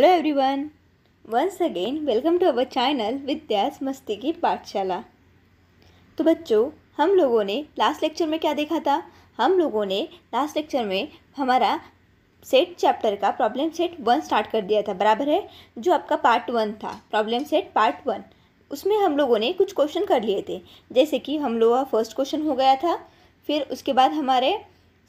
Hello everyone, once again welcome to our channel Vidya's मस्ती की पाठशाला। तो बच्चों, हम लोगों ने लास्ट लेक्चर में क्या देखा था? हम लोगों ने लास्ट लेक्चर में हमारा सेट चैप्टर का प्रॉब्लम सेट 1 स्टार्ट कर दिया था, बराबर है? जो आपका पार्ट 1 था, प्रॉब्लम सेट पार्ट 1, उसमें हम लोगों ने कुछ क्वेश्चन कर लिए थे। जैसे कि हम लोगों का फर्स्ट क्वेश्चन हो गया था, फिर उसके बाद हमारे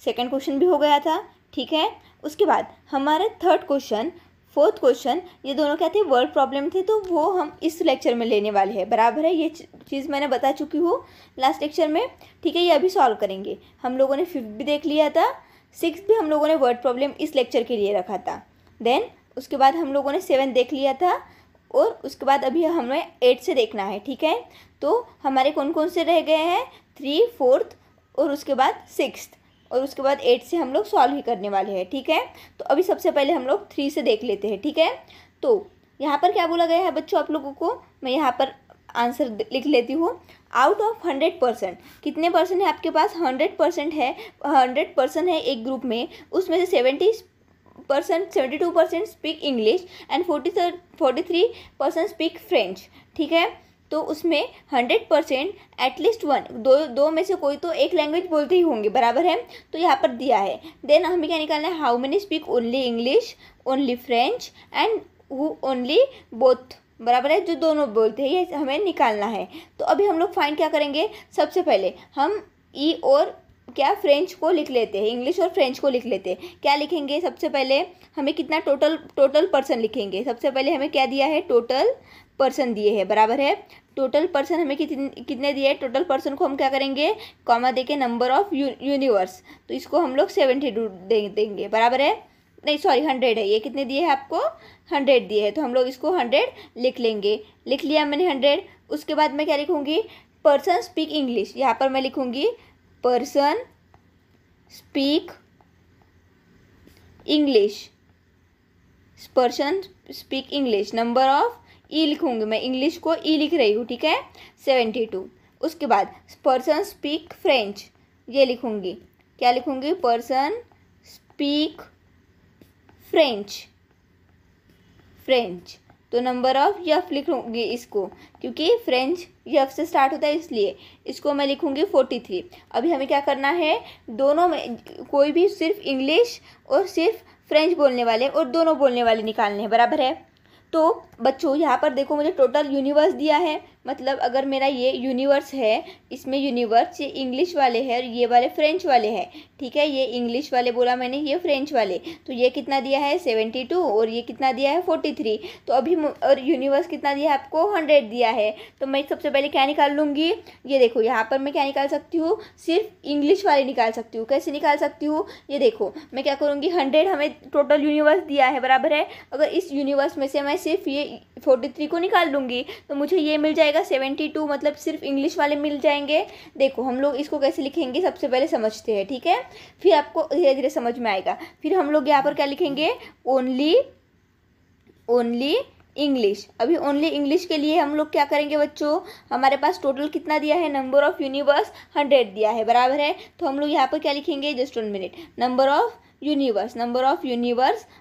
सेकेंड क्वेश्चन भी हो गया था, ठीक है। उसके बाद हमारे थर्ड क्वेश्चन, फोर्थ क्वेश्चन, ये दोनों क्या थे? वर्ड प्रॉब्लम थे। तो वो हम इस लेक्चर में लेने वाले हैं, बराबर है? ये चीज़ मैंने बता चुकी हूँ लास्ट लेक्चर में, ठीक है। ये अभी सॉल्व करेंगे। हम लोगों ने 5th भी देख लिया था, 6th भी हम लोगों ने वर्ड प्रॉब्लम इस लेक्चर के लिए रखा था। देन उसके बाद हम लोगों ने 7th देख लिया था, और उसके बाद अभी हमें 8th से देखना है, ठीक है। तो हमारे कौन कौन से रह गए हैं? 3, 4 और उसके बाद 6th, और उसके बाद 8 से हम लोग सॉल्व ही करने वाले हैं, ठीक है। तो अभी सबसे पहले हम लोग 3 से देख लेते हैं, ठीक है। तो यहाँ पर क्या बोला गया है बच्चों आप लोगों को, मैं यहाँ पर आंसर लिख लेती हूँ। आउट ऑफ 100%, कितने परसेंट है आपके पास? 100% है। 100% है एक ग्रुप में, उसमें से 70%, 72% speak English and 43% speak French, ठीक है। तो उसमें 100% एटलीस्ट 1, दो में से कोई तो एक लैंग्वेज बोलते ही होंगे, बराबर है? तो यहाँ पर दिया है। देन हमें क्या निकालना है? How many speak only English, only French and who only both, बराबर है? जो दोनों बोलते हैं, ये हमें निकालना है। तो अभी हम लोग फाइंड क्या करेंगे? सबसे पहले हम ई और क्या फ्रेंच को लिख लेते हैं, इंग्लिश और फ्रेंच को लिख लेते हैं। क्या लिखेंगे? सबसे पहले हमें कितना टोटल पर्सन लिखेंगे। सबसे पहले हमें क्या दिया है? टोटल पर्सन दिए हैं, बराबर है? टोटल पर्सन हमें कितने दिए हैं? टोटल पर्सन को हम क्या करेंगे? कॉमा देके नंबर ऑफ यूनिवर्स, तो इसको हम लोग 70 देंगे, बराबर है? नहीं, सॉरी, 100 है। ये कितने दिए हैं आपको? 100 दिए हैं, तो हम लोग इसको 100 लिख लेंगे। लिख लिया मैंने 100। उसके बाद मैं क्या लिखूँगी? पर्सन स्पीक इंग्लिश, यहाँ पर मैं लिखूँगी person speak English, person speak English, number of E लिखूँगी मैं, इंग्लिश को ई लिख रही हूँ, ठीक है, 72। उसके बाद पर्सन स्पीक फ्रेंच, ये लिखूँगी, क्या लिखूँगी? पर्सन स्पीक फ्रेंच, तो नंबर ऑफ यफ लिखूँगी इसको, क्योंकि फ्रेंच यफ से स्टार्ट होता है, इसलिए इसको मैं लिखूँगी 43। अभी हमें क्या करना है? दोनों में कोई भी सिर्फ इंग्लिश और सिर्फ फ्रेंच बोलने वाले और दोनों बोलने वाले निकालने हैं, बराबर है? तो बच्चों यहाँ पर देखो, मुझे टोटल यूनिवर्स दिया है, मतलब अगर मेरा ये यूनिवर्स है, इसमें यूनिवर्स ये इंग्लिश वाले हैं और ये वाले फ्रेंच वाले हैं, ठीक है। ये इंग्लिश वाले बोला मैंने, ये फ्रेंच वाले, तो ये कितना दिया है? 72, और ये कितना दिया है? 43। तो अभी और यूनिवर्स कितना दिया है आपको? 100 दिया है। तो मैं सबसे पहले क्या निकाल लूँगी? ये देखो, यहाँ पर मैं क्या निकाल सकती हूँ? सिर्फ इंग्लिश वाले निकाल सकती हूँ। कैसे निकाल सकती हूँ? ये देखो, मैं क्या करूँगी? 100 हमें टोटल यूनिवर्स दिया है, बराबर है? अगर इस यूनिवर्स में से मैं सिर्फ ये 43 को निकाल लूँगी तो मुझे ये मिल जाएगा 72, मतलब सिर्फ इंग्लिश वाले मिल जाएंगे। देखो हम लोग इसको कैसे लिखेंगे, सबसे पहले समझते हैं, ठीक है, फिर आपको धीरे धीरे समझ में आएगा। फिर हम लोग यहाँ पर क्या लिखेंगे? Only English. अभी ओनली इंग्लिश के लिए हम लोग क्या करेंगे बच्चों? हमारे पास टोटल कितना दिया है? नंबर ऑफ यूनिवर्स 100 दिया है, बराबर है? तो हम लोग यहाँ पर क्या लिखेंगे? Just 1 minute, number of universe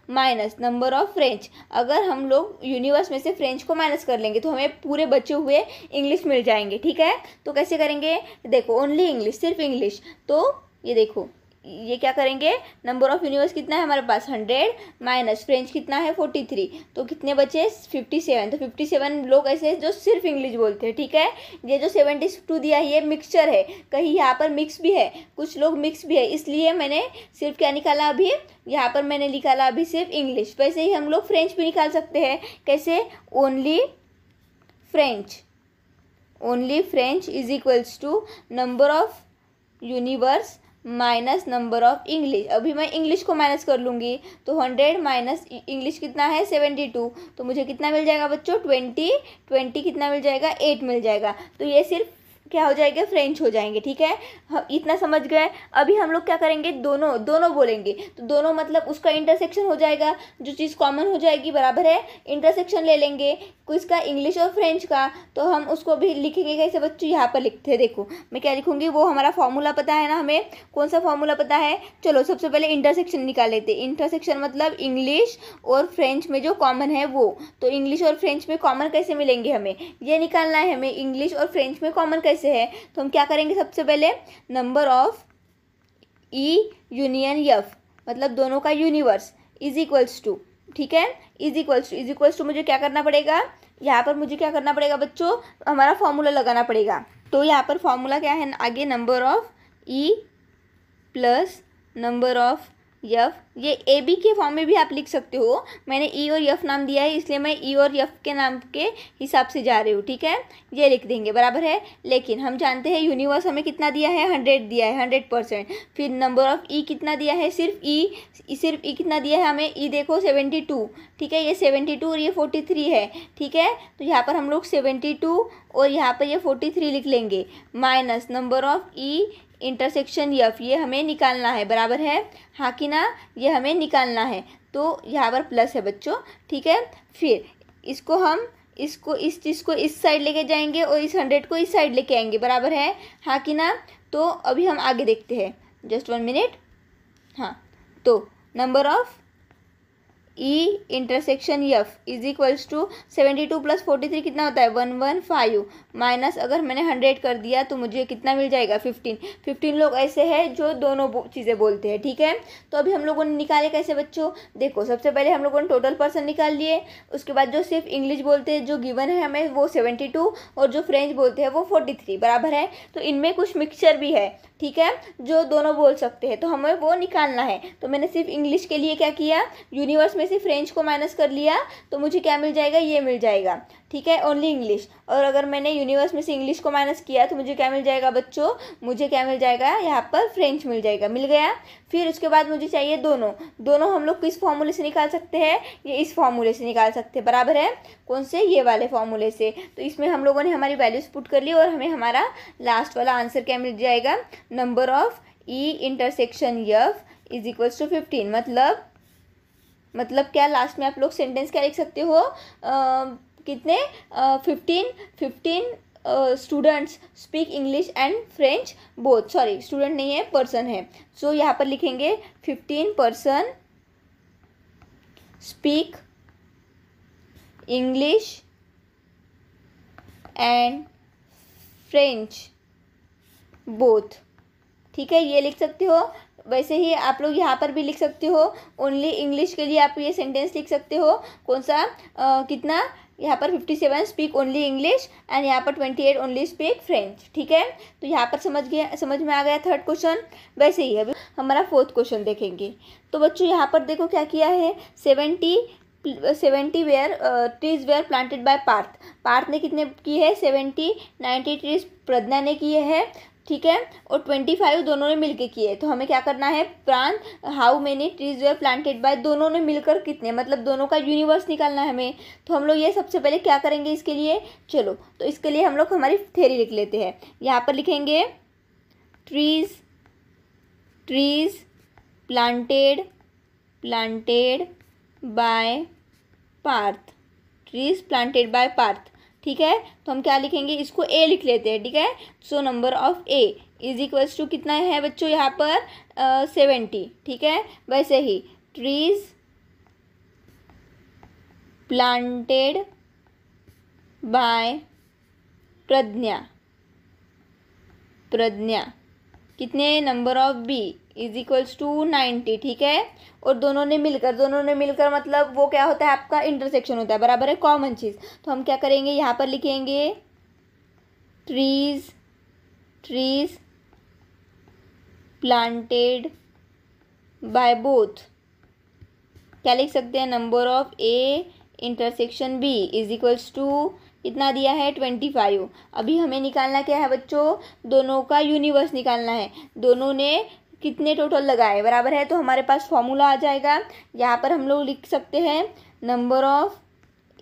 minus number of French. अगर हम लोग यूनिवर्स में से फ्रेंच को माइनस कर लेंगे तो हमें पूरे बचे हुए इंग्लिश मिल जाएंगे, ठीक है। तो कैसे करेंगे? देखो, ओनली इंग्लिश, सिर्फ इंग्लिश, तो ये देखो, ये क्या करेंगे? नंबर ऑफ यूनिवर्स कितना है हमारे पास? 100 माइनस फ्रेंच कितना है? 43, तो कितने बचे? 57। तो 57 लोग ऐसे हैं जो सिर्फ इंग्लिश बोलते हैं, ठीक है। ये जो 72 दिया है ये मिक्सचर है, कहीं यहाँ पर मिक्स भी है, कुछ लोग मिक्स भी है, इसलिए मैंने सिर्फ क्या निकाला? अभी यहाँ पर मैंने निकाला अभी सिर्फ इंग्लिश। वैसे ही हम लोग फ्रेंच भी निकाल सकते हैं। कैसे? Only French is equals to number of universe minus number of English. अभी मैं इंग्लिश को माइनस कर लूँगी, तो 100 माइनस इंग्लिश कितना है? 72, तो मुझे कितना मिल जाएगा बच्चों? 20 कितना मिल जाएगा? 8 मिल जाएगा। तो ये सिर्फ क्या हो जाएंगे, फ्रेंच हो जाएंगे। ठीक है, इतना समझ गए। अभी हम लोग क्या करेंगे, दोनों बोलेंगे तो दोनों मतलब उसका इंटरसेक्शन हो जाएगा, जो चीज़ कॉमन हो जाएगी बराबर है, इंटरसेक्शन ले लेंगे किसका, इंग्लिश और फ्रेंच का। तो हम उसको भी लिखेंगे कैसे बच्चों, यहाँ पर लिखते हैं। देखो मैं क्या लिखूँगी, वो हमारा फॉर्मूला पता है ना हमें, कौन सा फॉर्मूला पता है। चलो सबसे पहले इंटरसेक्शन निकाल लेते। इंटरसेक्शन मतलब इंग्लिश और फ्रेंच में जो कॉमन है वो, तो इंग्लिश और फ्रेंच में कॉमन कैसे मिलेंगे हमें, ये निकालना है हमें। इंग्लिश और फ्रेंच में कॉमन कैसे है, तो हम क्या करेंगे, सबसे पहले number of E union F मतलब दोनों का यूनिवर्स इज इक्वल्स टू, ठीक है, इज इक्वल्स टू मुझे क्या करना पड़ेगा, यहाँ पर मुझे क्या करना पड़ेगा बच्चों, हमारा फॉर्मूला लगाना पड़ेगा। तो यहाँ पर फॉर्मूला क्या है आगे, number of E plus number of F. ये ए बी के फॉर्म में भी आप लिख सकते हो, मैंने ई और यफ नाम दिया है इसलिए मैं ई और यफ के नाम के हिसाब से जा रही हूँ। ठीक है, ये लिख देंगे बराबर है। लेकिन हम जानते हैं यूनिवर्स हमें कितना दिया है, 100 दिया है, 100%। फिर नंबर ऑफ ई कितना दिया है, सिर्फ ई कितना दिया है हमें, ई देखो 72, ठीक है, ये 72 और ये 43 है। ठीक है, तो यहाँ पर हम लोग 72 और यहाँ पर ये 43 लिख लेंगे। Minus number of E intersection F, ये हमें निकालना है बराबर है, हाँ कि ना, ये हमें निकालना है। तो यहाँ पर प्लस है बच्चों, ठीक है। फिर इसको हम इस चीज़ को इस साइड लेके जाएंगे और इस 100 को इस साइड लेके आएंगे बराबर है, हाँ कि ना। तो अभी हम आगे देखते हैं, जस्ट 1 मिनट। हाँ, तो number of E intersection F is equals to 72 plus 43 कितना होता है, 115। माइनस अगर मैंने 100 कर दिया तो मुझे कितना मिल जाएगा, 15 लोग ऐसे हैं जो दोनों चीज़ें बोलते हैं। ठीक है, तो अभी हम लोगों ने निकाले कैसे बच्चों, देखो सबसे पहले हम लोगों ने टोटल पर्सन निकाल लिए, उसके बाद जो सिर्फ इंग्लिश बोलते हैं जो गिवन है हमें वो 72 और जो फ्रेंच बोलते हैं वो 43 बराबर है। तो इनमें कुछ मिक्सचर भी है, ठीक है, जो दोनों बोल सकते हैं, तो हमें वो निकालना है। तो मैंने सिर्फ इंग्लिश के लिए क्या किया, यूनिवर्स में से फ्रेंच को माइनस कर लिया तो मुझे क्या मिल जाएगा, ये मिल जाएगा, ठीक है, ओनली इंग्लिश। और अगर मैंने यूनिवर्स में से इंग्लिश को माइनस किया तो मुझे क्या मिल जाएगा बच्चों, मुझे क्या मिल जाएगा, यहाँ पर फ्रेंच मिल जाएगा, मिल गया। फिर उसके बाद मुझे चाहिए दोनों हम लोग किस फॉर्मूले से निकाल सकते हैं, ये इस फॉर्मूले से निकाल सकते हैं बराबर है, कौन से, ये वाले फॉर्मूले से। तो इसमें हम लोगों ने हमारी वैल्यूज पुट कर ली और हमें हमारा लास्ट वाला आंसर क्या मिल जाएगा, number of E intersection F is equals to 15। मतलब क्या, लास्ट में आप लोग सेंटेंस क्या लिख सकते हो, कितने 15 students speak English and French both, sorry student नहीं है, पर्सन है। सो यहाँ पर लिखेंगे 15 person speak English and French both, ठीक है, ये लिख सकते हो। वैसे ही आप लोग यहाँ पर भी लिख सकते हो, ओनली इंग्लिश के लिए आप ये सेंटेंस लिख सकते हो, कौन सा, कितना, यहाँ पर 57 स्पीक ओनली इंग्लिश एंड यहाँ पर 28 ओनली स्पीक फ्रेंच। ठीक है, तो यहाँ पर समझ में आ गया थर्ड क्वेश्चन। वैसे ही अभी हमारा फोर्थ क्वेश्चन देखेंगे। तो बच्चों यहाँ पर देखो क्या किया है, 70 were trees were planted by Parth ने कितने किए हैं, 90 ट्रीज प्रज्ञा ने किए हैं, ठीक है, और 25 दोनों ने मिलकर किए। तो हमें क्या करना है, how many trees were planted by, दोनों ने मिलकर कितने, मतलब दोनों का यूनिवर्स निकालना है हमें। तो हम लोग ये सबसे पहले क्या करेंगे इसके लिए, चलो तो इसके लिए हम लोग हमारी थ्योरी लिख लेते हैं। यहाँ पर लिखेंगे trees planted by Parth, trees planted by Parth, ठीक है। तो हम क्या लिखेंगे, इसको ए लिख लेते हैं, ठीक है। So number of A is equals to कितना है बच्चों, यहाँ पर 70, ठीक है। वैसे ही ट्रीज प्लांटेड बाय प्रज्ञा कितने, number of B is equals to 90, ठीक है। और दोनों ने मिलकर मतलब वो क्या होता है, आपका इंटरसेक्शन होता है बराबर है, कॉमन चीज़। तो हम क्या करेंगे, यहाँ पर लिखेंगे ट्रीज प्लांटेड बाय बोथ, क्या लिख सकते हैं, number of A intersection B is equals to इतना दिया है 25। अभी हमें निकालना क्या है बच्चों, दोनों का यूनिवर्स निकालना है, दोनों ने कितने टोटल लगाए बराबर है। तो हमारे पास फॉर्मूला आ जाएगा, यहाँ पर हम लोग लिख सकते हैं number of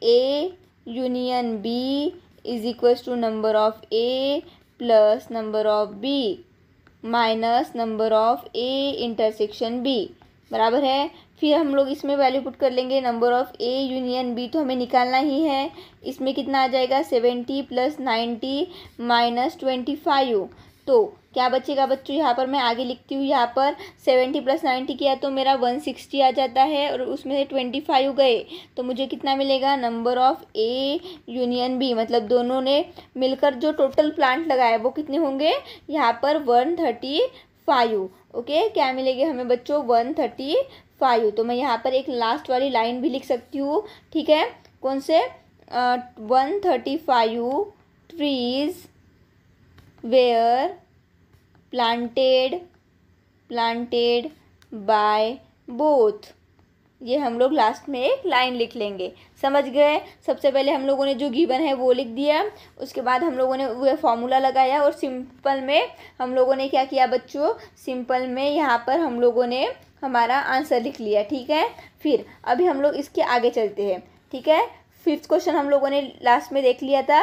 A union B is equals to number of A plus number of B minus number of A intersection B बराबर है। फिर हम लोग इसमें वैल्यू पुट कर लेंगे number of A union B तो हमें निकालना ही है। इसमें कितना आ जाएगा 70 प्लस 90 माइनस 25। तो क्या बचेगा बच्चों, यहाँ पर मैं आगे लिखती हूँ। यहाँ पर 70 प्लस 90 किया तो मेरा 160 आ जाता है और उसमें से 25 गए तो मुझे कितना मिलेगा number of A union B, मतलब दोनों ने मिलकर जो टोटल प्लांट लगाए वो कितने होंगे यहाँ पर 135। ओके, क्या मिलेंगे हमें बच्चों 135। तो मैं यहाँ पर एक लास्ट वाली लाइन भी लिख सकती हूँ, ठीक है। कौन से 135 trees were planted by both, ये हम लोग लास्ट में एक लाइन लिख लेंगे। समझ गए? सबसे पहले हम लोगों ने जो गिवन है वो लिख दिया, उसके बाद हम लोगों ने वह फॉर्मूला लगाया और सिंपल में हम लोगों ने क्या किया बच्चों, सिंपल में यहाँ पर हम लोगों ने हमारा आंसर लिख लिया, ठीक है। फिर अभी हम लोग इसके आगे चलते हैं, ठीक है। फिफ्थ क्वेश्चन हम लोगों ने लास्ट में देख लिया था,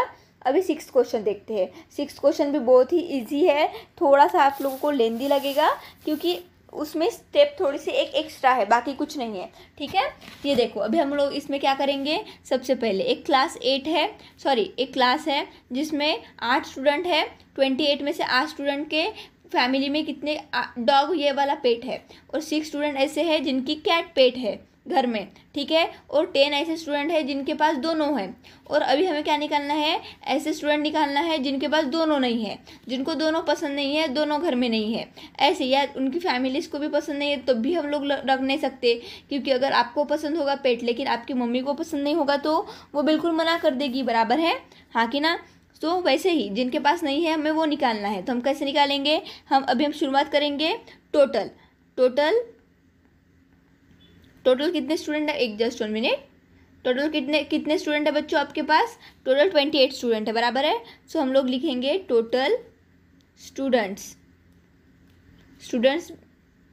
अभी सिक्स क्वेश्चन देखते हैं। सिक्स क्वेश्चन भी बहुत ही इजी है, थोड़ा सा आप लोगों को लेंदी लगेगा क्योंकि उसमें स्टेप थोड़ी सी एक एक्स्ट्रा है, बाकी कुछ नहीं है, ठीक है। ये देखो अभी हम लोग इसमें क्या करेंगे। सबसे पहले एक क्लास है जिसमें 8 स्टूडेंट है। 28 में से 8 स्टूडेंट के फैमिली में कितने डॉग ये वाला पेट है और 6 स्टूडेंट ऐसे हैं जिनकी कैट पेट है घर में, ठीक है। और 10 ऐसे स्टूडेंट हैं जिनके पास दोनों हैं। और अभी हमें क्या निकालना है, ऐसे स्टूडेंट निकालना है जिनके पास दोनों नहीं है, जिनको दोनों पसंद नहीं है, दोनों घर में नहीं है ऐसे, या उनकी फैमिलीज़ को भी पसंद नहीं है तो भी हम लोग रख नहीं सकते, क्योंकि अगर आपको पसंद होगा पेट लेकिन आपकी मम्मी को पसंद नहीं होगा तो वो बिल्कुल मना कर देगी, बराबर है, हाँ कि ना। तो वैसे ही जिनके पास नहीं है हमें वो निकालना है। तो हम कैसे निकालेंगे, हम शुरुआत करेंगे टोटल कितने स्टूडेंट है, एक जस्ट 1 मिनट। टोटल कितने स्टूडेंट है बच्चों आपके पास, टोटल 28 स्टूडेंट है, बराबर है। सो हम लोग लिखेंगे टोटल स्टूडेंट्स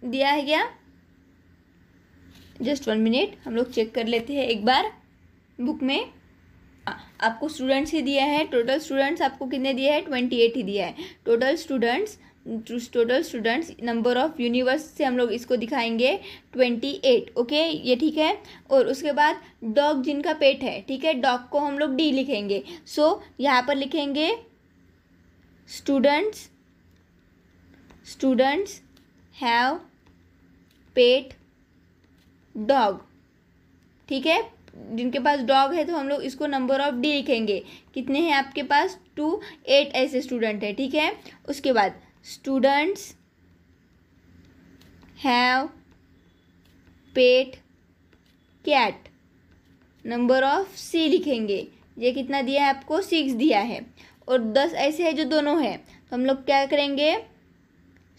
दिया है क्या, जस्ट 1 मिनट हम लोग चेक कर लेते हैं एक बार बुक में। आपको स्टूडेंट्स ही दिया है, टोटल स्टूडेंट्स आपको कितने दिया है 28 ही दिया है। Total students number of universe से हम लोग इसको दिखाएंगे 28, ओके ये ठीक है। और उसके बाद डॉग जिनका पेट है, ठीक है, डॉग को हम लोग डी लिखेंगे। सो यहाँ पर लिखेंगे स्टूडेंट्स हैव पेट डॉग, ठीक है। जिनके पास डॉग है तो हम लोग इसको नंबर ऑफ डी लिखेंगे। कितने हैं आपके पास 28 ऐसे स्टूडेंट है, ठीक है। उसके बाद students have pet cat number of C लिखेंगे। ये कितना दिया है आपको 6 दिया है। और 10 ऐसे हैं जो दोनों हैं, तो हम लोग क्या करेंगे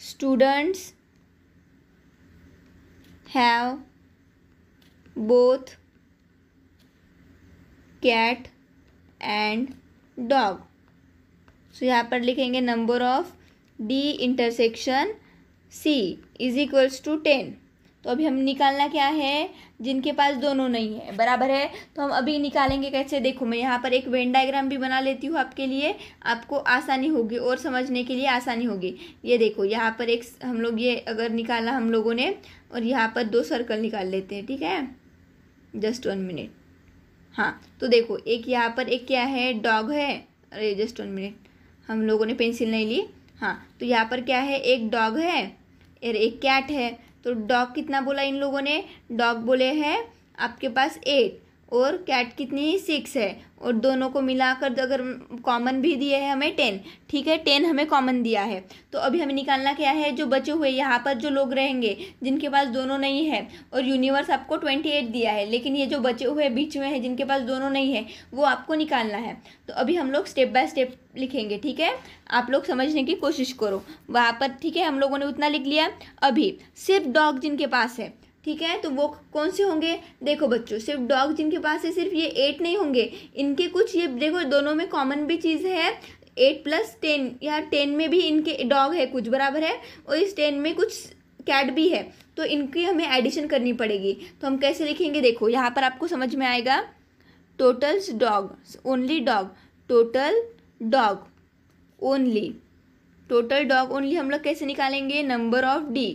students have both cat and dog. So यहाँ पर लिखेंगे number of D intersection C is equals to 10। तो अभी हम निकालना क्या है, जिनके पास दोनों नहीं है, बराबर है। तो हम अभी निकालेंगे कैसे, देखो मैं यहाँ पर एक वेन डायग्राम भी बना लेती हूँ आपके लिए, आपको आसानी होगी और समझने के लिए आसानी होगी। ये देखो यहाँ पर एक हम लोग ये अगर निकाला हम लोगों ने, और यहाँ पर 2 सर्कल निकाल लेते हैं, ठीक है, जस्ट 1 मिनट। हाँ तो देखो एक यहाँ पर एक क्या है डॉग है, अरे जस्ट 1 मिनट हम लोगों ने पेंसिल नहीं ली। हाँ तो यहाँ पर क्या है, एक डॉग है और एक कैट है। तो डॉग कितना बोला इन लोगों ने, डॉग बोले हैं आपके पास 8 और कैट कितनी 6 है, और दोनों को मिलाकर अगर कॉमन भी दिए है हमें 10, ठीक है, 10 हमें कॉमन दिया है। तो अभी हमें निकालना क्या है, जो बचे हुए यहाँ पर जो लोग रहेंगे जिनके पास दोनों नहीं है, और यूनिवर्स आपको 28 दिया है, लेकिन ये जो बचे हुए बीच में है जिनके पास दोनों नहीं है वो आपको निकालना है। तो अभी हम लोग स्टेप बाय स्टेप लिखेंगे, ठीक है, आप लोग समझने की कोशिश करो वहाँ पर, ठीक है। हम लोगों ने उतना लिख लिया। अभी सिर्फ डॉग जिनके पास है, ठीक है, तो वो कौन से होंगे, देखो बच्चों सिर्फ डॉग जिनके पास है सिर्फ ये 8 नहीं होंगे, इनके कुछ ये देखो दोनों में कॉमन भी चीज़ है, 8 प्लस 10 या 10 में भी इनके डॉग है कुछ, बराबर है, और इस 10 में कुछ कैट भी है, तो इनकी हमें एडिशन करनी पड़ेगी। तो हम कैसे लिखेंगे, देखो यहाँ पर आपको समझ में आएगा totals dog, only dog, total dog only, total dog only हम लोग कैसे निकालेंगे? नंबर ऑफ डी,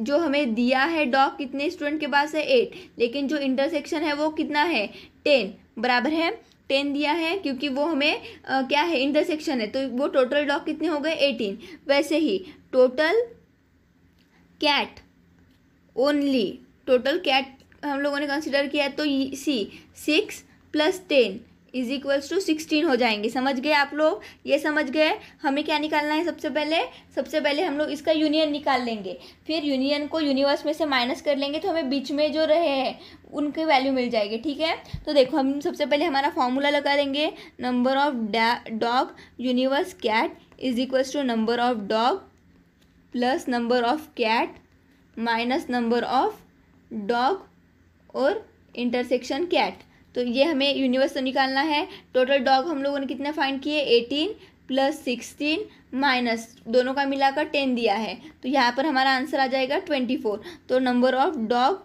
जो हमें दिया है डॉग कितने स्टूडेंट के पास है? 8, लेकिन जो इंटरसेक्शन है वो कितना है? 10, बराबर है 10 दिया है क्योंकि वो हमें क्या है? इंटरसेक्शन है, तो वो टोटल डॉग कितने हो गए? 18। वैसे ही total cat only, total cat हम लोगों ने कंसिडर किया, तो सी 6 + 10 इज इक्वल्स टू 16 हो जाएंगे। समझ गए आप लोग? ये समझ गए हमें क्या निकालना है? सबसे पहले हम लोग इसका यूनियन निकाल लेंगे, फिर यूनियन को यूनिवर्स में से माइनस कर लेंगे, तो हमें बीच में जो रहे हैं उनकी वैल्यू मिल जाएगी। ठीक है, तो देखो हम सबसे पहले हमारा फॉर्मूला लगा देंगे, number of dog universe cat is equals to number of dog plus number of cat minus number of dog और इंटरसेक्शन कैट। तो ये हमें यूनिवर्स तो निकालना है। टोटल डॉग हम लोगों ने कितने फाइंड किए? 18 + 16 माइनस दोनों का मिलाकर 10 दिया है, तो यहाँ पर हमारा आंसर आ जाएगा 24। तो number of dog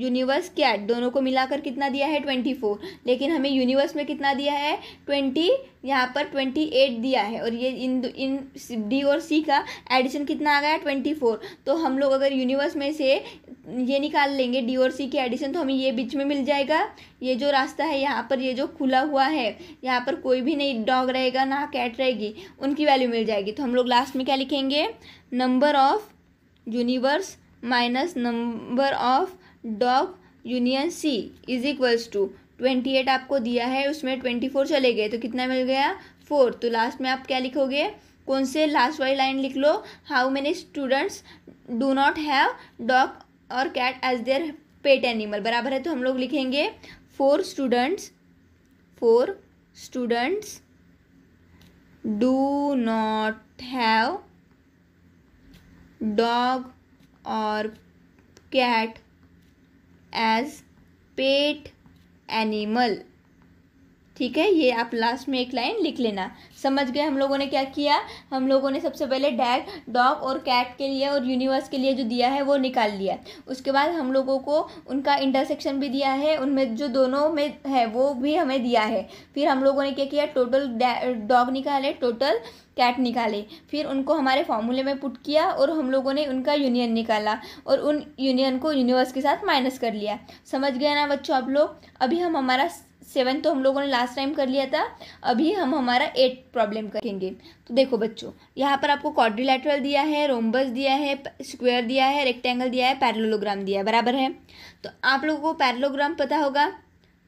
universe cat दोनों को मिलाकर कितना दिया है? 24, लेकिन हमें यूनिवर्स में कितना दिया है? 20, यहाँ पर 28 दिया है, और ये इन डी और सी का एडिशन कितना आ गया? 24। तो हम लोग अगर यूनिवर्स में से ये निकाल लेंगे डी और सी के एडिशन, तो हमें ये बीच में मिल जाएगा। ये जो रास्ता है यहाँ पर, ये जो खुला हुआ है यहाँ पर कोई भी नहीं डॉग रहेगा ना कैट रहेगी, उनकी वैल्यू मिल जाएगी। तो हम लोग लास्ट में क्या लिखेंगे? Number of universe minus number of dog union C is equals to 28। आपको दिया है, उसमें 24 चले गए तो कितना मिल गया? 4। तो लास्ट में आप क्या लिखोगे? कौन से लास्ट वाली लाइन लिख लो, how many students do not have dog और cat as their pet animal, बराबर है? तो हम लोग लिखेंगे 4 students do not have dog और कैट एज पेट एनिमल। ठीक है, ये आप लास्ट में एक लाइन लिख लेना। समझ गए हम लोगों ने क्या किया? हम लोगों ने सबसे पहले डॉग और कैट के लिए और यूनिवर्स के लिए जो दिया है वो निकाल लिया। उसके बाद हम लोगों को उनका इंटरसेक्शन भी दिया है, उनमें जो दोनों में है वो भी हमें दिया है। फिर हम लोगों ने क्या किया? टोटल डॉग निकाले, टोटल कैट निकाले, फिर उनको हमारे फॉर्मूले में पुट किया और हम लोगों ने उनका यूनियन निकाला और उन यूनियन को यूनिवर्स के साथ माइनस कर लिया। समझ गए ना बच्चों आप लोग? अभी हम हमारा 7 तो हम लोगों ने लास्ट टाइम कर लिया था, अभी हम हमारा 8 प्रॉब्लम करेंगे। तो देखो बच्चों, यहाँ पर आपको क्वाड्रिलेटरल दिया है, रोम्बस दिया है, स्क्वायर दिया है, रेक्टेंगल दिया है, पैरेललोग्राम दिया है, बराबर है? तो आप लोगों को पैरेललोग्राम पता होगा,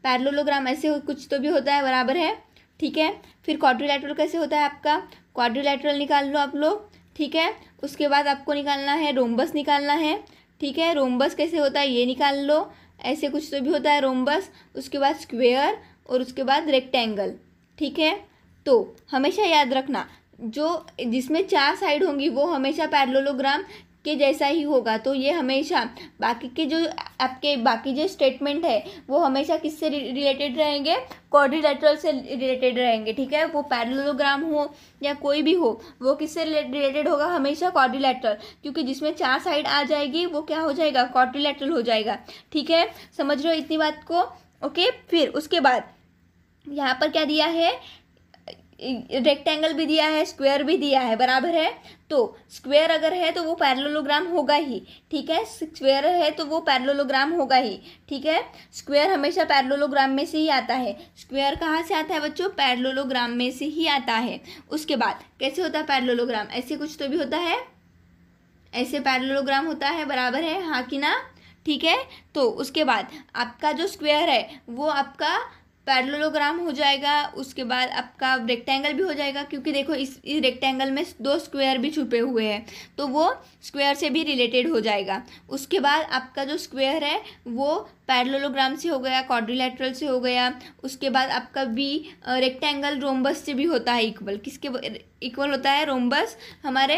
पैरेललोग्राम ऐसे कुछ तो भी होता है, बराबर है? ठीक है, फिर क्वाड्रिलेटरल कैसे होता है आपका? क्वाड्रिलेटरल निकाल लो आप लोग। ठीक है, उसके बाद आपको निकालना है रोम्बस निकालना है। ठीक है, रोम्बस कैसे होता है ये निकाल लो, ऐसे कुछ तो भी होता है रोम्बस। उसके बाद स्क्वायर और उसके बाद रेक्टेंगल। ठीक है, तो हमेशा याद रखना जो जिसमें 4 साइड होंगी वो हमेशा पैरेललोग्राम के जैसा ही होगा। तो ये हमेशा बाकी के जो आपके बाकी जो स्टेटमेंट है वो हमेशा किससे रिलेटेड रहेंगे? क्वाड्रिलेटरल से रिलेटेड रहेंगे। ठीक है, वो पैरेललोग्राम हो या कोई भी हो, वो किससे रिलेटेड होगा? हमेशा क्वाड्रिलेटरल, क्योंकि जिसमें 4 साइड आ जाएगी वो क्या हो जाएगा? क्वाड्रिलेटरल हो जाएगा। ठीक है, समझ रहे हो इतनी बात को? ओके, फिर उसके बाद यहाँ पर क्या दिया है? रेक्टेंगल भी दिया है, स्क्वायर भी दिया है, बराबर है? तो स्क्वायर अगर है तो वो पैरेललोग्राम होगा ही। ठीक है, स्क्वायर है तो वो पैरेललोग्राम होगा ही। ठीक है, स्क्वायर हमेशा पैरेललोग्राम में से ही आता है। स्क्वायर कहाँ से आता है बच्चों? पैरेललोग्राम में से ही आता है। उसके बाद कैसे होता है पैरेललोग्राम? ऐसे कुछ तो भी होता है, ऐसे पैरेललोग्राम होता है, बराबर है? हाँ कि ना? ठीक है, तो उसके बाद आपका जो स्क्वायर है वो आपका पैरेललोग्राम हो जाएगा। उसके बाद आपका रेक्टेंगल भी हो जाएगा, क्योंकि देखो इस रेक्टेंगल में 2 स्क्वायर भी छुपे हुए हैं, तो वो स्क्वायर से भी रिलेटेड हो जाएगा। उसके बाद आपका जो स्क्वायर है वो पैरेललोग्राम से हो गया, क्वाड्रिलेटरल से हो गया। उसके बाद आपका भी रेक्टेंगल रोम्बस से भी होता है इक्वल। किसके इक्वल होता है? रोम्बस हमारे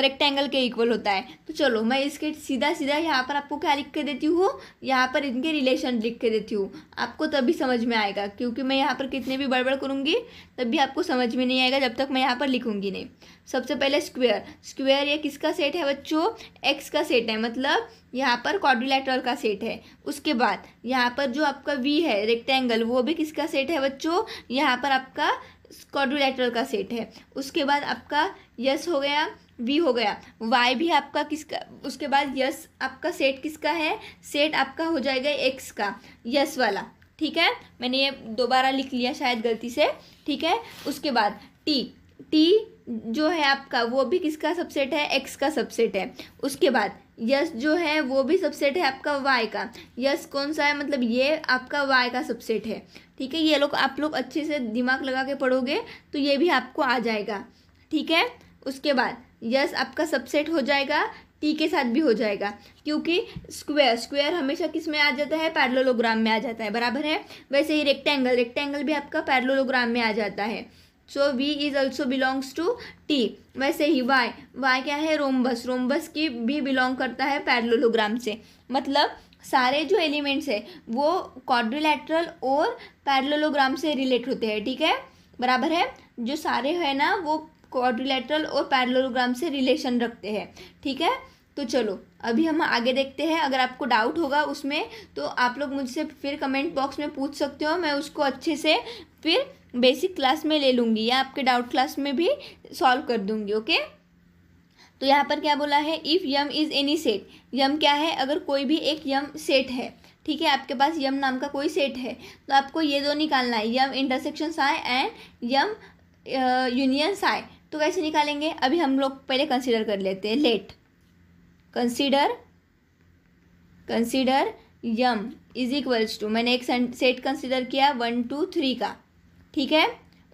रेक्टेंगल के इक्वल होता है। तो चलो मैं इसके सीधा सीधा यहाँ पर आपको क्या लिख के देती हूँ, यहाँ पर इनके रिलेशन लिख के देती हूँ। आपको तभी समझ में आएगा, क्योंकि मैं यहाँ पर कितने भी बड़बड़ करूँगी तब भी आपको समझ में नहीं आएगा जब तक मैं यहाँ पर लिखूँगी नहीं। सबसे पहले स्क्वायर, स्क्वायर ये किसका सेट है बच्चों? एक्स का सेट है, मतलब यहाँ पर क्वाड्रिलेटरल का सेट है। उसके बाद यहाँ पर जो आपका वी है रेक्टेंगल, वो भी किसका सेट है बच्चों? यहाँ पर आपका क्वाड्रिलेटरल का सेट है। उसके बाद आपका यस हो गया, वी हो गया, वाई भी आपका किसका, उसके बाद यस आपका सेट किसका है, सेट आपका हो जाएगा एक्स का, यस वाला। ठीक है, मैंने ये दोबारा लिख लिया शायद गलती से। ठीक है, उसके बाद टी, टी जो है आपका वो भी किसका सबसेट है, एक्स का सबसेट है। उसके बाद यस जो है वो भी सबसेट है आपका वाई का। यस कौन सा है, मतलब ये आपका वाई का सबसेट है। ठीक है, ये लोग आप लोग अच्छे से दिमाग लगा के पढ़ोगे तो ये भी आपको आ जाएगा। ठीक है, उसके बाद यस आपका सबसेट हो जाएगा, टी के साथ भी हो जाएगा, क्योंकि स्क्वायर स्क्वायर हमेशा किस में आ जाता है, पैरेललोग्राम में आ जाता है, बराबर है। वैसे ही रेक्टेंगल, रेक्टेंगल भी आपका पैरेललोग्राम में आ जाता है। So V is also belongs to T. वैसे ही वाई, वाई क्या है, रोम्बस, रोम्बस की भी बिलोंग करता है पैरेललोग्राम से। मतलब सारे जो एलिमेंट्स है वो क्वाड्रिलैटरल और पैरेललोग्राम से रिलेट होते हैं। ठीक है, बराबर है, जो सारे है ना वो क्वाड्रिलैटरल और पैरेललोग्राम से रिलेशन रखते हैं। ठीक है, तो चलो अभी हम आगे देखते हैं। अगर आपको डाउट होगा उसमें तो आप लोग मुझसे फिर कमेंट बॉक्स में पूछ सकते हो, मैं उसको अच्छे से फिर बेसिक क्लास में ले लूँगी या आपके डाउट क्लास में भी सॉल्व कर दूँगी। ओके, तो यहाँ पर क्या बोला है, if M is any set, M क्या है, अगर कोई भी एक यम सेट है। ठीक है, आपके पास यम नाम का कोई सेट है तो आपको ये दो निकालना है, M intersection psi and M union psi. तो कैसे निकालेंगे, अभी हम लोग पहले कंसिडर कर लेते हैं। Let consider M is equals to, मैंने एक सेट कंसीडर किया 1 2 3 का। ठीक है,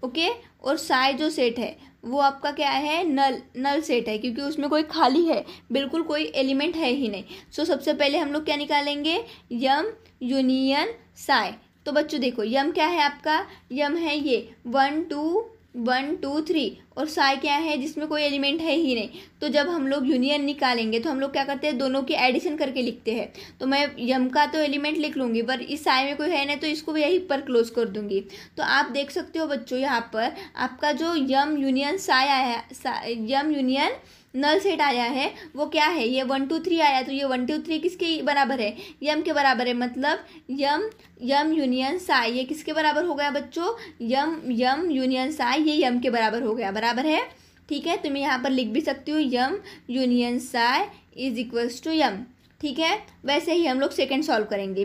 ओके, और साय जो सेट है वो आपका क्या है, नल, नल सेट है, क्योंकि उसमें कोई खाली है, बिल्कुल कोई एलिमेंट है ही नहीं। सो सबसे पहले हम लोग क्या निकालेंगे, यम यूनियन साय। तो बच्चों देखो, यम क्या है आपका, यम है ये 1 2 3 और साय क्या है, जिसमें कोई एलिमेंट है ही नहीं। तो जब हम लोग यूनियन निकालेंगे तो हम लोग क्या करते हैं, दोनों की एडिशन करके लिखते हैं। तो मैं यम का तो एलिमेंट लिख लूँगी, पर इस साय में कोई है नहीं तो इसको भी यहीं पर क्लोज कर दूँगी। तो आप देख सकते हो बच्चों, यहाँ पर आपका जो यम यूनियन साय आया, यम यूनियन नल सेट आया है, वो क्या है, ये 1 2 3 आया, तो ये 1 2 3 किसके बराबर है, यम के बराबर है। मतलब यम यूनियन साय ये किसके बराबर हो गया बच्चों, यम यूनियन साय ये यम के बराबर हो गया, बराबर है। ठीक है, तो मैं यहाँ पर लिख भी सकती हूँ, M union psi is equals to M. ठीक है, वैसे ही हम लोग सेकेंड सॉल्व करेंगे।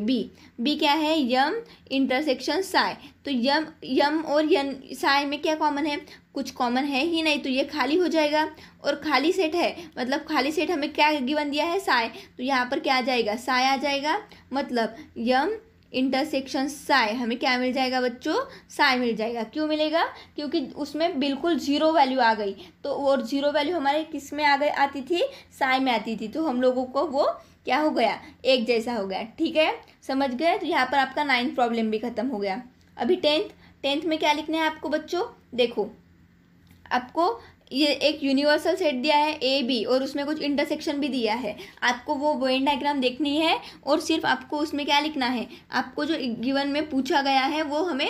बी क्या है, यम इंटरसेक्शन साय। तो यम और यन साय में क्या कॉमन है, कुछ कॉमन है ही नहीं, तो ये खाली हो जाएगा। और खाली सेट है, मतलब खाली सेट हमें क्या गिवन दिया है, साय। तो यहाँ पर क्या आ जाएगा, साय आ जाएगा। मतलब यम इंटरसेक्शन साय हमें क्या मिल जाएगा बच्चों, साय मिल जाएगा। क्यों मिलेगा, क्योंकि उसमें बिल्कुल जीरो वैल्यू आ गई। तो और जीरो वैल्यू हमारे किस में आ गई, आती थी साय में आती थी, तो हम लोगों को वो क्या हो गया, एक जैसा हो गया। ठीक है, समझ गए। तो यहाँ पर आपका 9th प्रॉब्लम भी खत्म हो गया। अभी 10th में क्या लिखना है आपको बच्चों, देखो आपको ये एक यूनिवर्सल सेट दिया है ए बी, और उसमें कुछ इंटरसेक्शन भी दिया है। आपको वो वेन डायग्राम देखनी है और सिर्फ आपको उसमें क्या लिखना है, आपको जो गिवन में पूछा गया है वो हमें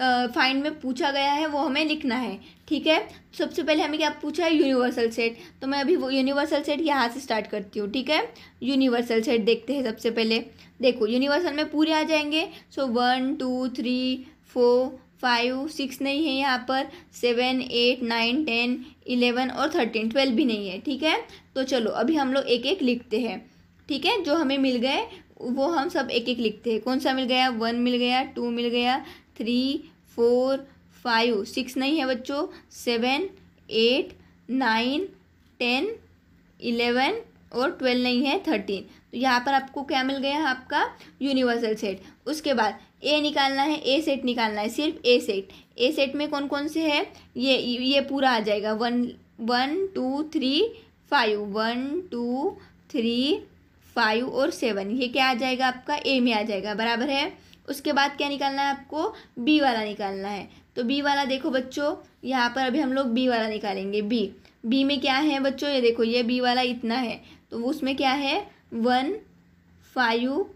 फाइंड में पूछा गया है वो हमें लिखना है। ठीक है, सबसे पहले हमें क्या पूछा है, यूनिवर्सल सेट। तो मैं अभी वो यूनिवर्सल सेट यहाँ से स्टार्ट करती हूँ। ठीक है, यूनिवर्सल सेट देखते हैं। सबसे पहले देखो, यूनिवर्सल में पूरे आ जाएंगे। सो 1 2 3 4 5 6 नहीं है, यहाँ पर 7 8 9 10 11 और 13 12 भी नहीं है। ठीक है, तो चलो अभी हम लोग एक एक लिखते हैं। ठीक है, जो हमें मिल गए वो हम सब एक एक लिखते हैं। कौन सा मिल गया, 1 मिल गया, 2 मिल गया, 3 4 5 6 नहीं है बच्चों, 7 8 9 10 11 और 12 नहीं है, 13। तो यहाँ पर आपको क्या मिल गया, आपका यूनिवर्सल सेट। उसके बाद ए निकालना है, ए सेट निकालना है, सिर्फ ए सेट। ए सेट में कौन कौन से है, ये पूरा आ जाएगा 1 1 2 3 5 1 2 3 5 और 7। ये क्या आ जाएगा आपका, ए में आ जाएगा, बराबर है। उसके बाद क्या निकालना है आपको, बी वाला निकालना है। तो बी वाला देखो बच्चों, यहाँ पर अभी हम लोग बी वाला निकालेंगे। बी में क्या है बच्चों, ये देखो, ये बी वाला इतना है, तो उसमें क्या है 1 5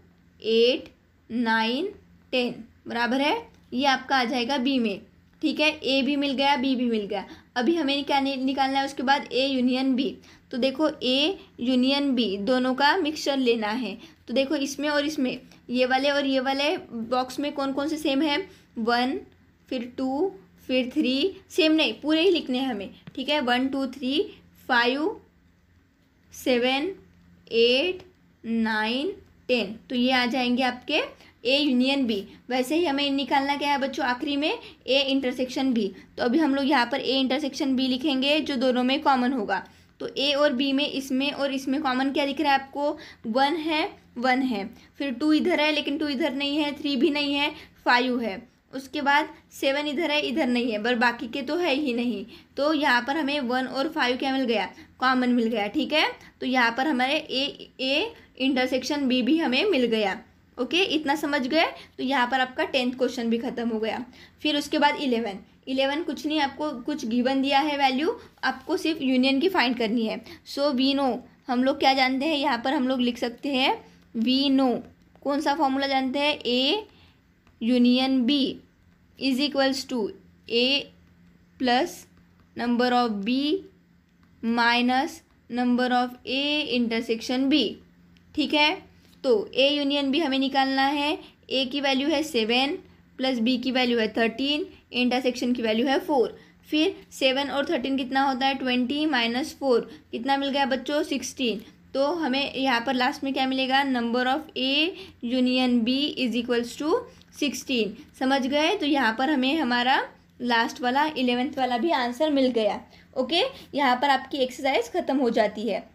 8 9 10, बराबर है, ये आपका आ जाएगा बी में। ठीक है, ए भी मिल गया, बी भी मिल गया। अभी हमें क्या निकालना है, उसके बाद ए यूनियन बी। तो देखो ए यूनियन बी दोनों का मिक्सचर लेना है। तो देखो इसमें और इसमें, ये वाले और ये वाले बॉक्स में कौन कौन से सेम है, 1 फिर 2 फिर 3, सेम नहीं पूरे ही लिखने हैं हमें, ठीक है। 1 2 3 5 7 8 9 10 तो ये आ जाएंगे आपके ए यूनियन बी। वैसे ही हमें निकालना क्या है बच्चों, आखिरी में ए इंटरसेक्शन बी। तो अभी हम लोग यहाँ पर ए इंटरसेक्शन बी लिखेंगे जो दोनों में कॉमन होगा। तो ए और बी में, इसमें और इसमें कॉमन क्या दिख रहा है आपको, 1 है 1 है, फिर 2 इधर है लेकिन 2 इधर नहीं है, 3 भी नहीं है, 5 है, उसके बाद 7 इधर है इधर नहीं है, पर बाकी के तो है ही नहीं। तो यहाँ पर हमें 1 और 5 क्या मिल गया, कॉमन मिल गया, ठीक है। तो यहाँ पर हमारे ए इंटरसेक्शन बी भी हमें मिल गया। ओके, इतना समझ गए। तो यहाँ पर आपका 10th क्वेश्चन भी खत्म हो गया। फिर उसके बाद 11 कुछ नहीं, आपको कुछ गिवन दिया है वैल्यू, आपको सिर्फ यूनियन की फाइंड करनी है। सो वी नो, हम लोग क्या जानते हैं, यहाँ पर हम लोग लिख सकते हैं वी नो, कौन सा फॉर्मूला जानते हैं, A union B is equals to A plus number of B minus number of A intersection B, ठीक है। तो ए यूनियन बी हमें निकालना है, ए की वैल्यू है 7 प्लस बी की वैल्यू है 13, इंटरसेक्शन की वैल्यू है 4। फिर 7 और 13 कितना होता है, 20 माइनस 4 कितना मिल गया बच्चों, 16। तो हमें यहाँ पर लास्ट में क्या मिलेगा, number of A union B is equals to 16। समझ गए। तो यहाँ पर हमें हमारा लास्ट वाला 11th वाला भी आंसर मिल गया। ओके, यहाँ पर आपकी एक्सरसाइज खत्म हो जाती है।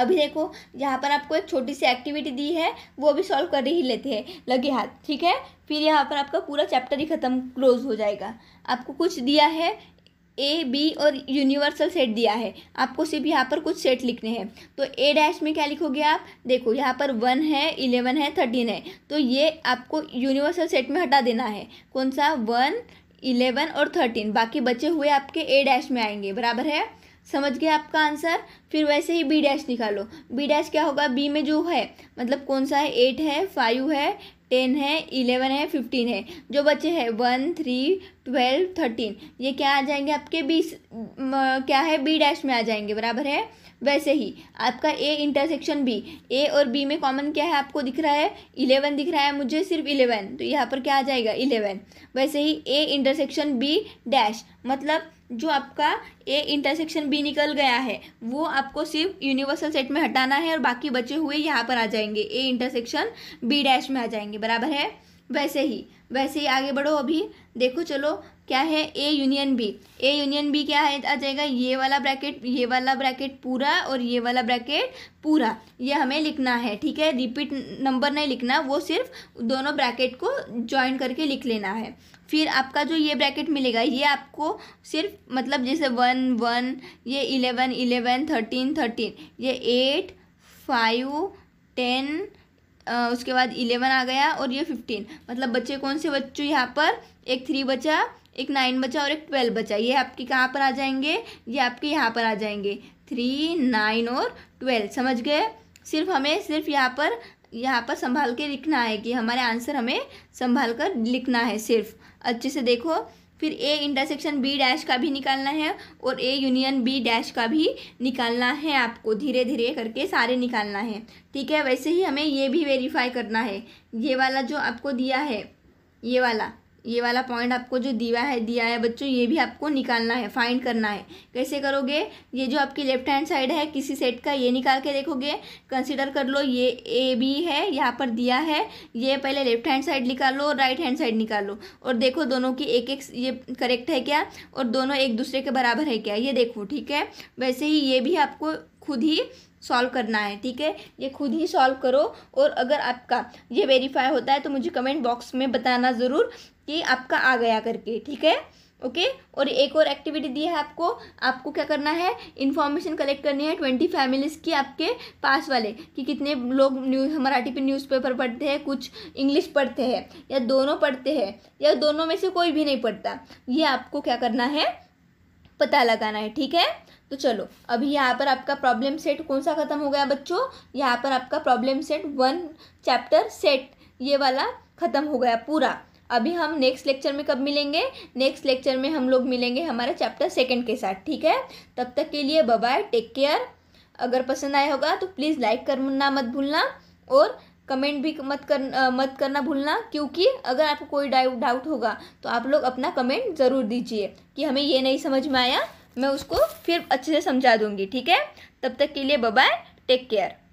अभी देखो यहाँ पर आपको एक छोटी सी एक्टिविटी दी है, वो भी सॉल्व कर ही लेते हैं लगे हाथ, ठीक है। फिर यहाँ पर आपका पूरा चैप्टर ही खत्म क्लोज हो जाएगा। आपको कुछ दिया है, ए बी और यूनिवर्सल सेट दिया है, आपको सिर्फ यहाँ पर कुछ सेट लिखने हैं। तो ए डैश में क्या लिखोगे आप, देखो यहाँ पर 1 है 11 है 13 है, तो ये आपको यूनिवर्सल सेट में हटा देना है, कौन सा, 1 11 और 13, बाकी बचे हुए आपके ए डैश में आएंगे, बराबर है, समझ गया आपका आंसर। फिर वैसे ही बी डैश निकालो, बी डैश क्या होगा, बी में जो है मतलब कौन सा है, 8 है 5 है 10 है 11 है 15 है, जो बचे हैं 1 3 12 13, ये क्या आ जाएंगे आपके बीस, क्या है, बी डैश में आ जाएंगे, बराबर है। वैसे ही आपका ए इंटरसेक्शन बी, ए और बी में कॉमन क्या है आपको दिख रहा है, 11 दिख रहा है मुझे, सिर्फ 11, तो यहाँ पर क्या आ जाएगा, 11। वैसे ही ए इंटरसेक्शन बी डैश मतलब जो आपका ए इंटरसेक्शन बी निकल गया है वो आपको सिर्फ यूनिवर्सल सेट में हटाना है, और बाकी बचे हुए यहाँ पर आ जाएंगे, ए इंटरसेक्शन बी डैश में आ जाएंगे, बराबर है। वैसे ही आगे बढ़ो। अभी देखो, चलो क्या है, A union B, A union B क्या है, आ जाएगा ये वाला ब्रैकेट पूरा और ये वाला ब्रैकेट पूरा, ये हमें लिखना है, ठीक है। रिपीट नंबर नहीं लिखना, वो सिर्फ दोनों ब्रैकेट को ज्वाइन करके लिख लेना है। फिर आपका जो ये ब्रैकेट मिलेगा, ये आपको सिर्फ मतलब जैसे 1 1, ये 11 11, 13 13, ये 8 5 10, उसके बाद 11 आ गया और ये 15, मतलब बच्चे कौन से बच्चों, यहाँ पर एक 3 बचा, एक 9 बचा और एक 12 बचा। ये आपके कहाँ पर आ जाएंगे, ये आपके यहाँ पर आ जाएंगे, 3 9 और 12, समझ गए। हमें सिर्फ यहाँ पर संभाल के लिखना है कि हमारे आंसर हमें संभाल कर लिखना है, सिर्फ अच्छे से देखो। फिर ए इंटरसेक्शन बी डैश का भी निकालना है और ए यूनियन बी डैश का भी निकालना है, आपको धीरे धीरे करके सारे निकालना है, ठीक है। वैसे ही हमें ये भी वेरीफाई करना है, ये वाला जो आपको दिया है, ये वाला पॉइंट आपको जो दिया है बच्चों, ये भी आपको निकालना है, फाइंड करना है। कैसे करोगे, ये जो आपकी लेफ्ट हैंड साइड है किसी सेट का, ये निकाल के देखोगे, कंसीडर कर लो ये ए बी है यहाँ पर दिया है, ये पहले लेफ्ट हैंड साइड निकालो और राइट हैंड साइड निकालो और देखो दोनों की एक ये करेक्ट है क्या, और दोनों एक दूसरे के बराबर है क्या, ये देखो, ठीक है। वैसे ही ये भी आपको खुद ही सॉल्व करना है, ठीक है, ये खुद ही सॉल्व करो। और अगर आपका ये वेरीफाई होता है तो मुझे कमेंट बॉक्स में बताना ज़रूर कि आपका आ गया करके, ठीक है। ओके, और एक और एक्टिविटी दी है आपको, आपको क्या करना है, इन्फॉर्मेशन कलेक्ट करनी है 20 फैमिलीज़ की आपके पास वाले, कि कितने लोग मराठी पे न्यूज़पेपर पढ़ते हैं, कुछ इंग्लिश पढ़ते हैं, या दोनों पढ़ते हैं, या दोनों में से कोई भी नहीं पढ़ता, ये आपको क्या करना है, पता लगाना है, ठीक है। तो चलो, अभी यहाँ पर आपका प्रॉब्लम सेट कौन सा खत्म हो गया बच्चों, यहाँ पर आपका प्रॉब्लम सेट 1 चैप्टर सेट ये वाला खत्म हो गया पूरा। अभी हम नेक्स्ट लेक्चर में कब मिलेंगे, नेक्स्ट लेक्चर में हम लोग मिलेंगे हमारे चैप्टर 2 के साथ, ठीक है। तब तक के लिए बाय बाय, टेक केयर। अगर पसंद आया होगा तो प्लीज़ लाइक करना मत भूलना, और कमेंट भी मत करना भूलना, क्योंकि अगर आपको कोई डाउट होगा तो आप लोग अपना कमेंट ज़रूर दीजिए कि हमें ये नहीं समझ में आया, मैं उसको फिर अच्छे से समझा दूँगी। ठीक है, तब तक के लिए बाय बाय, टेक केयर।